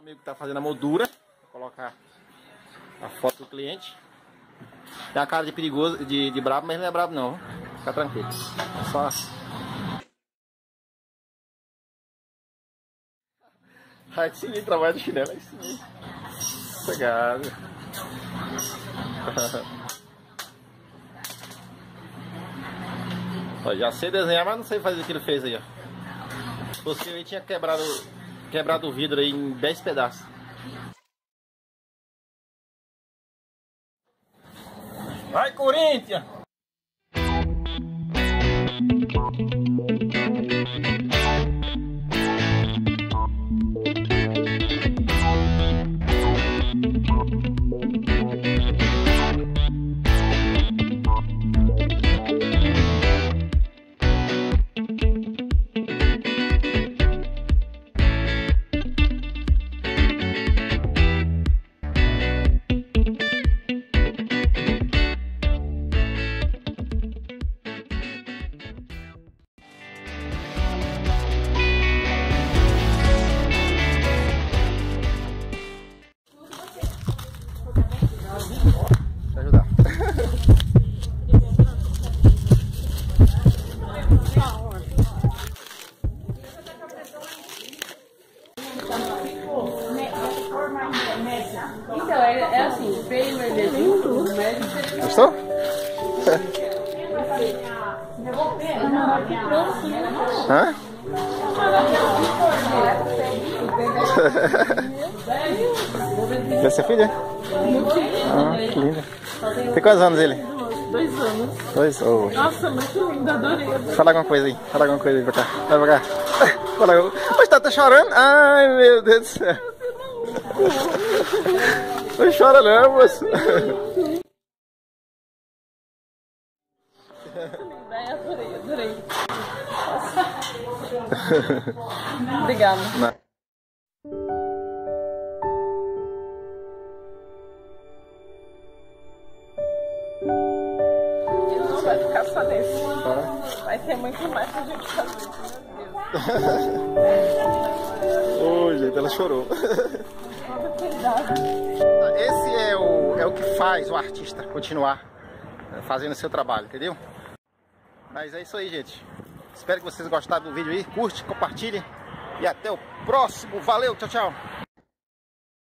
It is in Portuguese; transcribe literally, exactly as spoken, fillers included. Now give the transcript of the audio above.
Amigo que está fazendo a moldura, vou colocar a foto do cliente. Tem a cara de perigoso, de, de brabo, mas não é brabo não, fica tranquilo. É só... Ai, se liga, trabalha de chinelo, aí se liga. Obrigado. Ó, já sei desenhar, mas não sei fazer o que ele fez aí, ó. Você aí tinha quebrado... Quebrado o vidro aí em dez pedaços. Vai, Corinthians! Então, é, é assim, veio meu desenho tudo, mas... Gostou? Hã? Essa é sua filha? Ah, que linda. Tem quantos anos ele? Dois anos. Dois? Oh. Nossa, muito lindo, adorei. Fala alguma coisa aí, fala alguma coisa aí pra cá. Vai pra cá. Fala. Poxa, tá chorando? Ai, meu Deus do céu. Não chora não, moço. Adorei, adorei. Obrigada. Não. Não vai ficar só nesse. Ah. Vai ter muito mais pra gente fazer. Meu Deus. Ô, ela chorou. Esse é o, é o que faz o artista continuar fazendo o seu trabalho, entendeu? Mas é isso aí, gente. Espero que vocês gostaram do vídeo aí. Curte, compartilhe e até o próximo. Valeu, tchau, tchau.